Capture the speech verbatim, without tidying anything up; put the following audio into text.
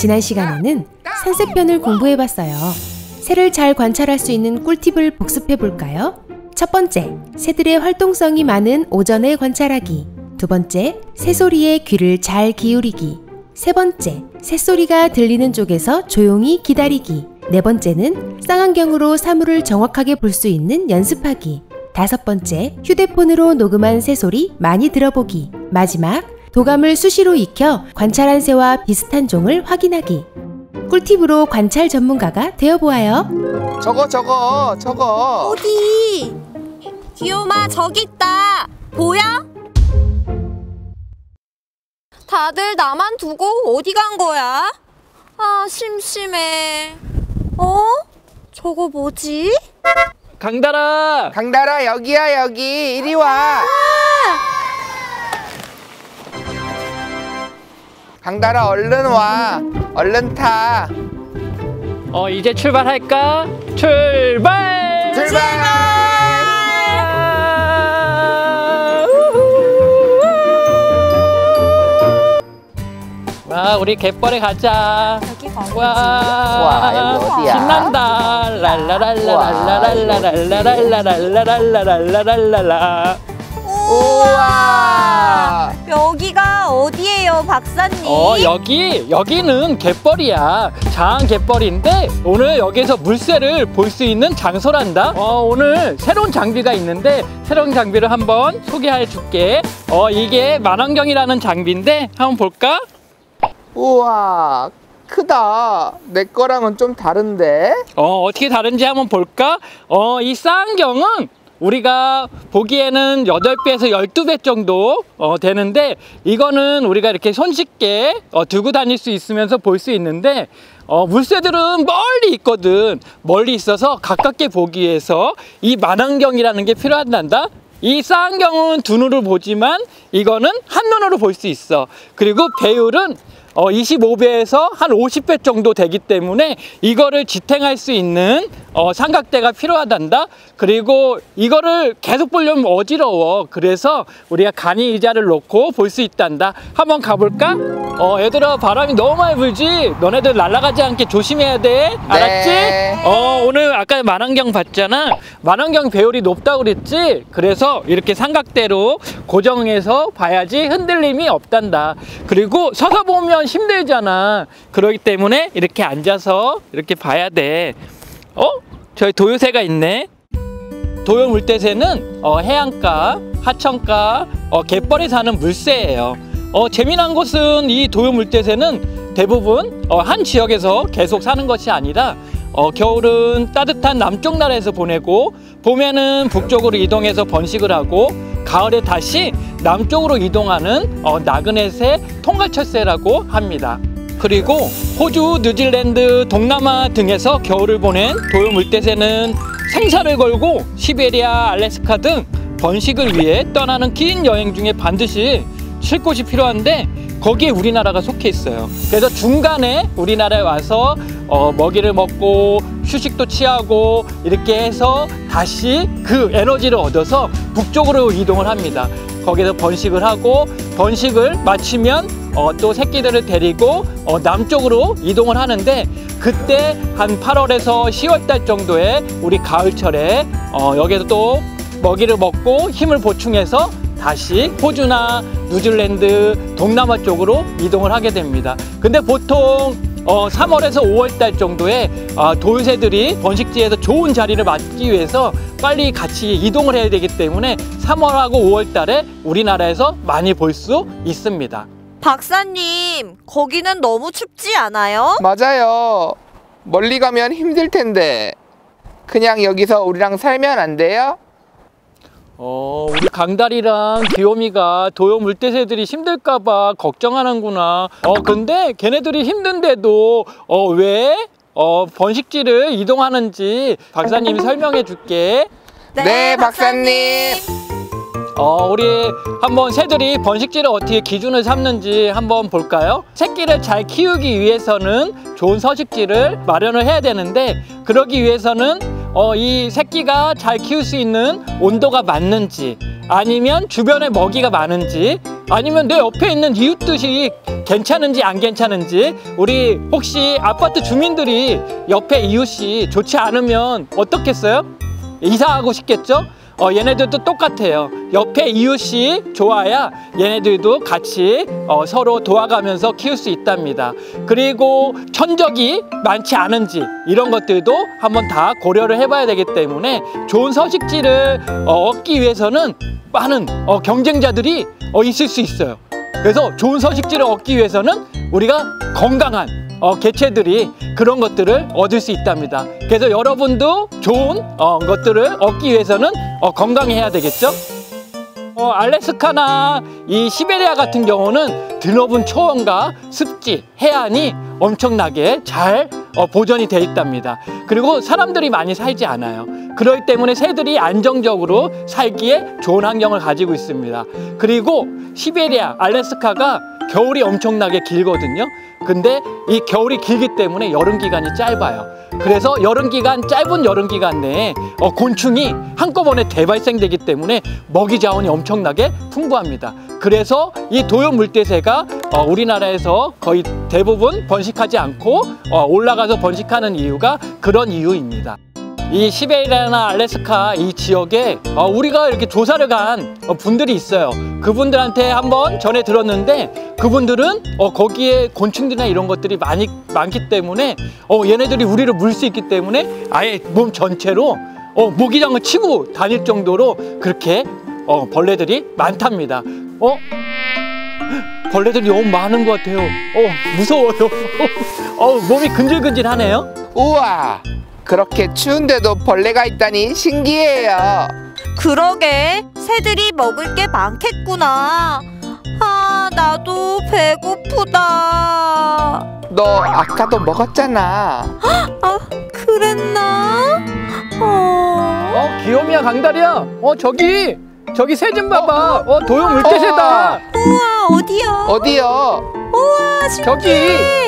지난 시간에는 산세편을 공부해봤어요. 새를 잘 관찰할 수 있는 꿀팁을 복습해볼까요? 첫 번째, 새들의 활동성이 많은 오전에 관찰하기. 두 번째, 새소리에 귀를 잘 기울이기. 세 번째, 새소리가 들리는 쪽에서 조용히 기다리기. 네 번째는 쌍안경으로 사물을 정확하게 볼 수 있는 연습하기. 다섯 번째, 휴대폰으로 녹음한 새소리 많이 들어보기. 마지막, 도감을 수시로 익혀 관찰한 새와 비슷한 종을 확인하기. 꿀팁으로 관찰 전문가가 되어보아요. 저거 저거 저거 어디? 귀요마, 저기 있다. 보여? 다들 나만 두고 어디 간 거야? 아, 심심해. 어? 저거 뭐지? 강달아! 강달아, 여기야 여기! 이리 와! 강달아, 얼른 와! 얼른 타! 어, 이제 출발할까? 출발! 출발! 와, 우리 갯벌에 가자. 여기 가자. 와, 와, 여기 어디야? 신난다. 랄라랄라랄라랄라랄라랄라랄라랄라랄라. 우와, 여기가 어디예요, 박사님? 어, 여기 여기는 갯벌이야. 장안 갯벌인데 오늘 여기서 물새를 볼 수 있는 장소란다. 어, 오늘 새로운 장비가 있는데 새로운 장비를 한번 소개해 줄게. 어, 이게 만원경이라는 장비인데 한번 볼까? 우와, 크다. 내 거랑은 좀 다른데? 어, 어떻게 다른지 한번 볼까? 어, 이 쌍안경은 우리가 보기에는 여덟 배에서 열두 배 정도 어, 되는데, 이거는 우리가 이렇게 손쉽게 어, 들고 다닐 수 있으면서 볼 수 있는데, 어, 물새들은 멀리 있거든. 멀리 있어서 가깝게 보기 위해서 이 만안경이라는 게 필요한단다. 이 쌍안경은 두 눈으로 보지만 이거는 한 눈으로 볼 수 있어. 그리고 배율은 어, 이십오 배에서 한 오십 배 정도 되기 때문에 이거를 지탱할 수 있는 어, 삼각대가 필요하단다. 그리고 이거를 계속 보려면 어지러워. 그래서 우리가 간이 의자를 놓고 볼 수 있단다. 한번 가볼까? 어, 얘들아, 바람이 너무 많이 불지? 너네들 날아가지 않게 조심해야 돼. 알았지? 네. 어, 오늘 아까 만안경 봤잖아. 만안경 배율이 높다고 그랬지? 그래서 이렇게 삼각대로 고정해서 봐야지 흔들림이 없단다. 그리고 서서 보면 힘들잖아. 그렇기 때문에 이렇게 앉아서 이렇게 봐야 돼. 어? 저기 도요새가 있네. 도요물대새는 어, 해안가, 하천가, 어, 갯벌에 사는 물새예요. 어, 재미난 것은 이 도요물대새는 대부분 어, 한 지역에서 계속 사는 것이 아니라 어, 겨울은 따뜻한 남쪽 나라에서 보내고, 봄에는 북쪽으로 이동해서 번식을 하고, 가을에 다시 남쪽으로 이동하는 어, 나그네새, 통가철새라고 합니다. 그리고 호주, 뉴질랜드, 동남아 등에서 겨울을 보낸 도요물대새는 생사를 걸고 시베리아, 알래스카 등 번식을 위해 떠나는 긴 여행 중에 반드시 쉴 곳이 필요한데, 거기에 우리나라가 속해 있어요. 그래서 중간에 우리나라에 와서 어, 먹이를 먹고 휴식도 취하고 이렇게 해서 다시 그 에너지를 얻어서 북쪽으로 이동을 합니다. 거기서 번식을 하고, 번식을 마치면 어, 또 새끼들을 데리고 어, 남쪽으로 이동을 하는데, 그때 한 팔월에서 시월 달 정도에 우리 가을철에 어, 여기서 또 먹이를 먹고 힘을 보충해서 다시 호주나 뉴질랜드, 동남아 쪽으로 이동을 하게 됩니다. 근데 보통 어, 삼월에서 오월 달 정도에 어, 도요새들이 번식지에서 좋은 자리를 맡기 위해서 빨리 같이 이동을 해야 되기 때문에 삼월하고 오월 달에 우리나라에서 많이 볼 수 있습니다. 박사님, 거기는 너무 춥지 않아요? 맞아요. 멀리 가면 힘들 텐데 그냥 여기서 우리랑 살면 안 돼요? 어, 우리 강달이랑 귀요미가 도요 물대새들이 힘들까봐 걱정하는구나. 어, 근데 걔네들이 힘든데도 어, 왜 어, 번식지를 이동하는지 박사님이 설명해 줄게. 네, 네, 박사님. 어, 우리 한번 새들이 번식지를 어떻게 기준을 삼는지 한번 볼까요? 새끼를 잘 키우기 위해서는 좋은 서식지를 마련을 해야 되는데, 그러기 위해서는 어, 이 새끼가 잘 키울 수 있는 온도가 맞는지, 아니면 주변에 먹이가 많은지, 아니면 내 옆에 있는 이웃들이 괜찮은지 안 괜찮은지, 우리 혹시 아파트 주민들이 옆에 이웃이 좋지 않으면 어떻겠어요? 이사하고 싶겠죠? 어, 얘네들도 똑같아요. 옆에 이웃이 좋아야 얘네들도 같이 어, 서로 도와가면서 키울 수 있답니다. 그리고 천적이 많지 않은지 이런 것들도 한번 다 고려를 해봐야 되기 때문에 좋은 서식지를 어, 얻기 위해서는 많은 어, 경쟁자들이 어, 있을 수 있어요. 그래서 좋은 서식지를 얻기 위해서는 우리가 건강한 어, 개체들이 그런 것들을 얻을 수 있답니다. 그래서 여러분도 좋은 어, 것들을 얻기 위해서는 어, 건강해야 되겠죠? 어, 알래스카나 이 시베리아 같은 경우는 드넓은 초원과 습지, 해안이 엄청나게 잘 어, 보존이 돼 있답니다. 그리고 사람들이 많이 살지 않아요. 그렇기 때문에 새들이 안정적으로 살기에 좋은 환경을 가지고 있습니다. 그리고 시베리아, 알래스카가 겨울이 엄청나게 길거든요. 근데 이 겨울이 길기 때문에 여름 기간이 짧아요. 그래서 여름 기간, 짧은 여름 기간 내에 어, 곤충이 한꺼번에 대발생되기 때문에 먹이 자원이 엄청나게 풍부합니다. 그래서 이 도요 물대새가 어, 우리나라에서 거의 대부분 번식하지 않고 어, 올라가서 번식하는 이유가 그런 이유입니다. 이 시베리아나 알래스카 이 지역에 어, 우리가 이렇게 조사를 간 어, 분들이 있어요. 그분들한테 한번 전해 들었는데 그분들은 어, 거기에 곤충들이나 이런 것들이 많이, 많기 때문에 어, 얘네들이 우리를 물 수 있기 때문에 아예 몸 전체로 어, 모기장을 치고 다닐 정도로 그렇게 어, 벌레들이 많답니다. 어? 벌레들이 너무 많은 것 같아요. 어, 무서워요. 어, 몸이 근질근질하네요. 우와! 그렇게 추운데도 벌레가 있다니 신기해요. 그러게, 새들이 먹을 게 많겠구나. 아, 나도 배고프다. 너 아까도 먹었잖아. 아, 그랬나? 어, 어 귀요미야, 강다리야. 어, 저기, 저기 새 좀 봐봐. 어, 어 도요 물대새다. 우와, 어디요? 어디요? 우와, 신기해. 저기.